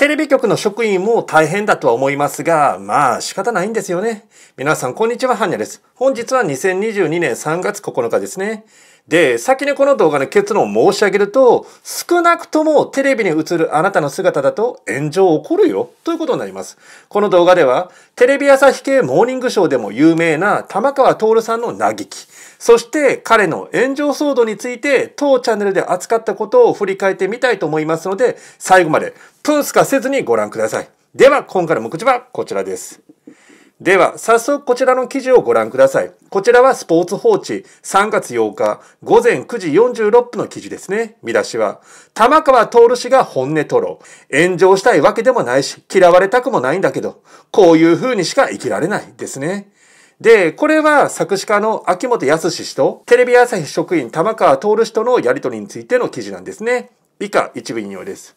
テレビ局の職員も大変だとは思いますが、まあ仕方ないんですよね。皆さんこんにちは、ハンニャです。本日は2022年3月9日ですね。で、先にこの動画の結論を申し上げると、少なくともテレビに映るあなたの姿だと炎上起こるよということになります。この動画では、テレビ朝日系モーニングショーでも有名な玉川徹さんの嘆き、そして彼の炎上騒動について当チャンネルで扱ったことを振り返ってみたいと思いますので、最後までプンスカせずにご覧ください。では、今回の目次はこちらです。では、早速こちらの記事をご覧ください。こちらはスポーツ報知3月8日午前9時46分の記事ですね。見出しは、玉川徹氏が本音吐露。炎上したいわけでもないし、嫌われたくもないんだけど、こういう風にしか生きられないですね。で、これは作詞家の秋元康氏とテレビ朝日職員玉川徹氏とのやりとりについての記事なんですね。以下一部引用です。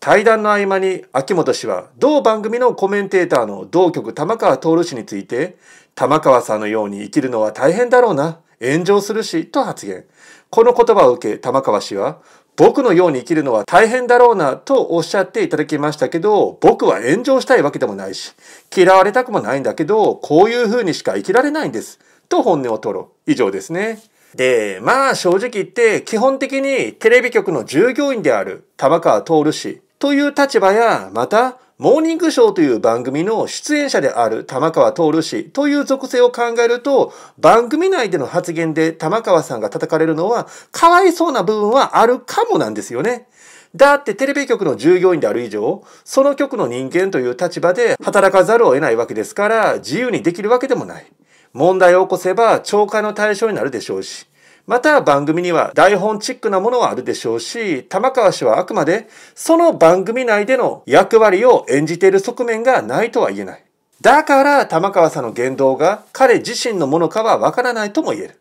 対談の合間に秋元氏は同番組のコメンテーターの同局玉川徹氏について、玉川さんのように生きるのは大変だろうな、炎上するしと発言。この言葉を受け玉川氏は、僕のように生きるのは大変だろうなとおっしゃっていただきましたけど、僕は炎上したいわけでもないし、嫌われたくもないんだけど、こういう風にしか生きられないんですと本音を吐露。以上ですね。で、まあ正直言って基本的にテレビ局の従業員である玉川徹氏という立場や、また、モーニングショーという番組の出演者である玉川徹氏という属性を考えると、番組内での発言で玉川さんが叩かれるのは、かわいそうな部分はあるかもなんですよね。だってテレビ局の従業員である以上、その局の人間という立場で働かざるを得ないわけですから、自由にできるわけでもない。問題を起こせば懲戒の対象になるでしょうし。また番組には台本チックなものはあるでしょうし、玉川氏はあくまでその番組内での役割を演じている側面がないとは言えない。だから玉川さんの言動が彼自身のものかはわからないとも言える。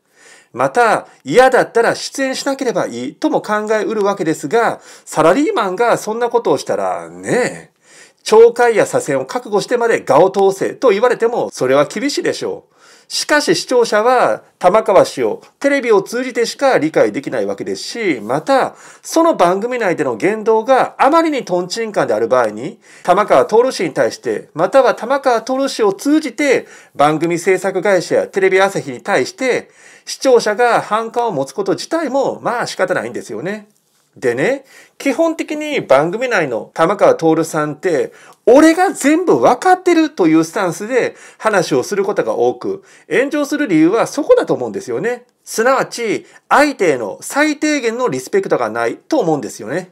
また嫌だったら出演しなければいいとも考えうるわけですが、サラリーマンがそんなことをしたらねえ、懲戒や左遷を覚悟してまで我を通せと言われてもそれは厳しいでしょう。しかし視聴者は玉川氏をテレビを通じてしか理解できないわけですし、またその番組内での言動があまりにトンチンカンである場合に、玉川徹氏に対してまたは玉川徹氏を通じて番組制作会社やテレビ朝日に対して視聴者が反感を持つこと自体もまあ仕方ないんですよね。でね、基本的に番組内の玉川徹さんって、俺が全部わかってるというスタンスで話をすることが多く、炎上する理由はそこだと思うんですよね。すなわち、相手への最低限のリスペクトがないと思うんですよね。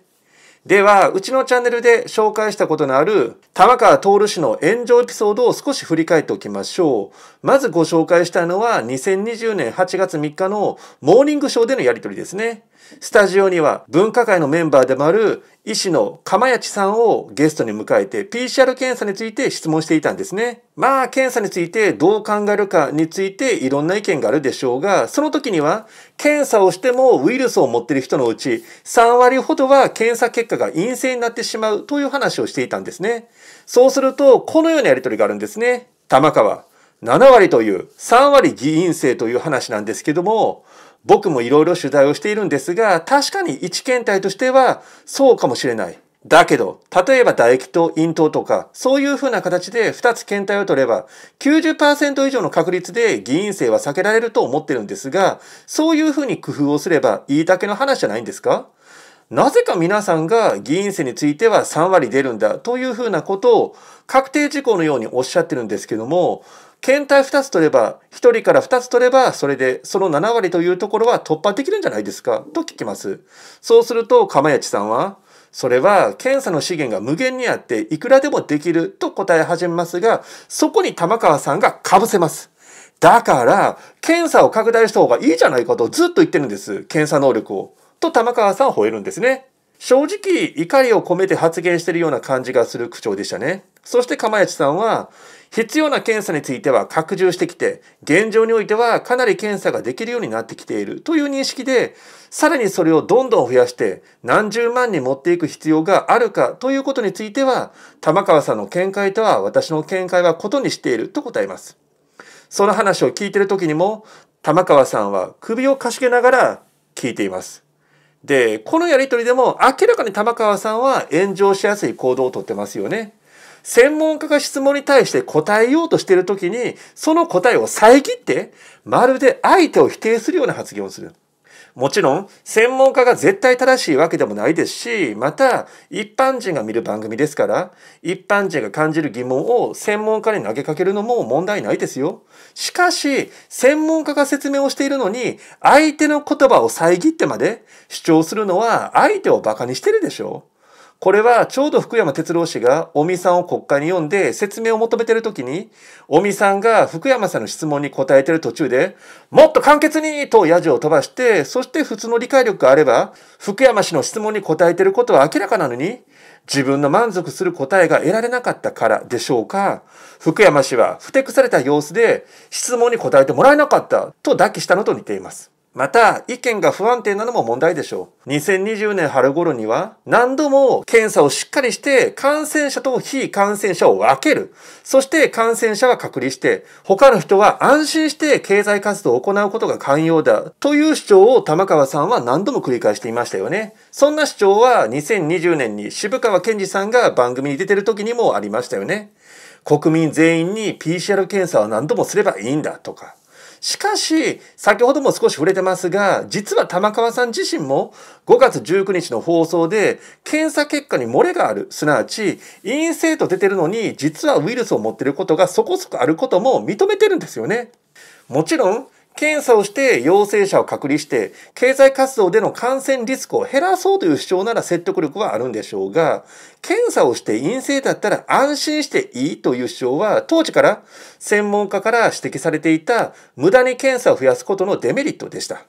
では、うちのチャンネルで紹介したことのある玉川徹氏の炎上エピソードを少し振り返っておきましょう。まずご紹介したのは2020年8月3日のモーニングショーでのやりとりですね。スタジオには分科会のメンバーでもある医師の釜萢さんをゲストに迎えて PCR 検査について質問していたんですね。まあ検査についてどう考えるかについていろんな意見があるでしょうが、その時には検査をしてもウイルスを持っている人のうち3割ほどは検査結果が陰性になってしまうという話をしていたんですね。そうするとこのようなやりとりがあるんですね。玉川7割という3割偽陰性という話なんですけども、僕もいろいろ取材をしているんですが、確かに一検体としてはそうかもしれない。だけど、例えば唾液と咽頭とか、そういう風な形で2つ検体を取れば、90% 以上の確率で偽陰性は避けられると思ってるんですが、そういう風に工夫をすればいいだけの話じゃないんですか？なぜか皆さんが偽陰性については3割出るんだという風なことを確定事項のようにおっしゃってるんですけども、検体2つ取れば、1人から2つ取れば、それでその7割というところは突破できるんじゃないですかと聞きます。そうすると、釜萢さんは、それは検査の資源が無限にあって、いくらでもできると答え始めますが、そこに玉川さんが被せます。だから、検査を拡大した方がいいじゃないかとずっと言ってるんです。検査能力を。と玉川さんを吠えるんですね。正直、怒りを込めて発言しているような感じがする口調でしたね。そして釜萢さんは、必要な検査については拡充してきて、現状においてはかなり検査ができるようになってきているという認識で、さらにそれをどんどん増やして何十万に持っていく必要があるかということについては、玉川さんの見解とは私の見解は異にしていると答えます。その話を聞いている時にも、玉川さんは首をかしげながら聞いています。で、このやり取りでも明らかに玉川さんは炎上しやすい行動をとってますよね。専門家が質問に対して答えようとしている時に、その答えを遮って、まるで相手を否定するような発言をする。もちろん、専門家が絶対正しいわけでもないですし、また、一般人が見る番組ですから、一般人が感じる疑問を専門家に投げかけるのも問題ないですよ。しかし、専門家が説明をしているのに、相手の言葉を遮ってまで主張するのは、相手を馬鹿にしてるでしょう。これはちょうど福山哲郎氏が尾身さんを国会に呼んで説明を求めているときに、尾身さんが福山さんの質問に答えている途中で、もっと簡潔にとヤジを飛ばして、そして普通の理解力があれば、福山氏の質問に答えていることは明らかなのに、自分の満足する答えが得られなかったからでしょうか。福山氏はふてくされた様子で質問に答えてもらえなかったと妥協したのと似ています。また、意見が不安定なのも問題でしょう。2020年春頃には、何度も検査をしっかりして、感染者と非感染者を分ける。そして感染者は隔離して、他の人は安心して経済活動を行うことが寛容だ。という主張を玉川さんは何度も繰り返していましたよね。そんな主張は2020年に渋川健二さんが番組に出てる時にもありましたよね。国民全員に PCR 検査は何度もすればいいんだとか。しかし、先ほども少し触れてますが、実は玉川さん自身も5月19日の放送で検査結果に漏れがある、すなわち陰性と出てるのに実はウイルスを持っていることがそこそこあることも認めてるんですよね。もちろん、検査をして陽性者を隔離して経済活動での感染リスクを減らそうという主張なら説得力はあるんでしょうが、検査をして陰性だったら安心していいという主張は当時から専門家から指摘されていた無駄に検査を増やすことのデメリットでした。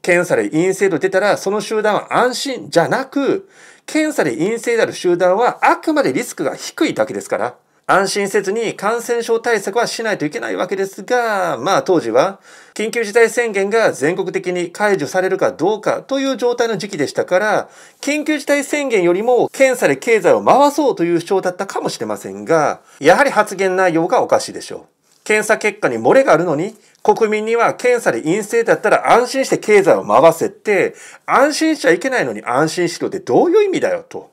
検査で陰性と出たらその集団は安心じゃなく、検査で陰性である集団はあくまでリスクが低いだけですから、安心せずに感染症対策はしないといけないわけですが、まあ当時は緊急事態宣言が全国的に解除されるかどうかという状態の時期でしたから、緊急事態宣言よりも検査で経済を回そうという主張だったかもしれませんが、やはり発言内容がおかしいでしょう。検査結果に漏れがあるのに、国民には検査で陰性だったら安心して経済を回せって、安心しちゃいけないのに安心しろってどういう意味だよと。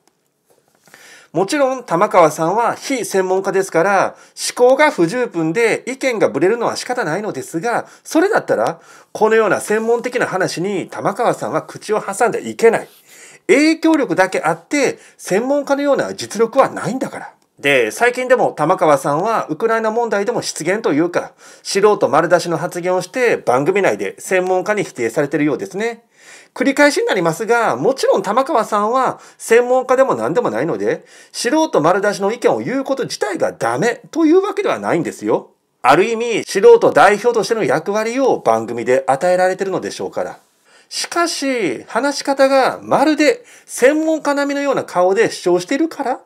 もちろん玉川さんは非専門家ですから思考が不十分で意見がぶれるのは仕方ないのですが、それだったらこのような専門的な話に玉川さんは口を挟んでいけない。影響力だけあって専門家のような実力はないんだから。で、最近でも玉川さんはウクライナ問題でも失言というか素人丸出しの発言をして番組内で専門家に否定されているようですね。繰り返しになりますが、もちろん玉川さんは専門家でも何でもないので、素人丸出しの意見を言うこと自体がダメというわけではないんですよ。ある意味、素人代表としての役割を番組で与えられているのでしょうから。しかし、話し方がまるで専門家並みのような顔で主張しているから、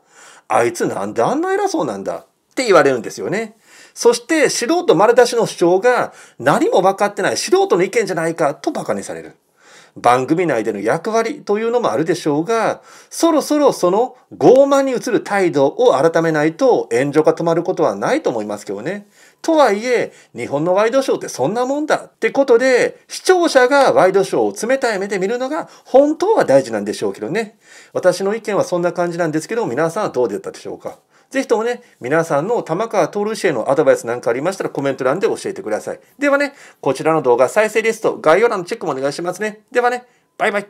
あいつなんであんな偉そうなんだって言われるんですよね。そして、素人丸出しの主張が何も分かってない素人の意見じゃないかと馬鹿にされる。番組内での役割というのもあるでしょうが、そろそろその傲慢に映る態度を改めないと炎上が止まることはないと思いますけどね。とはいえ、日本のワイドショーってそんなもんだってことで、視聴者がワイドショーを冷たい目で見るのが本当は大事なんでしょうけどね。私の意見はそんな感じなんですけど、皆さんはどうだったでしょうか。ぜひともね、皆さんの玉川徹氏へのアドバイスなんかありましたらコメント欄で教えてください。ではね、こちらの動画再生リスト、概要欄のチェックもお願いしますね。ではね、バイバイ。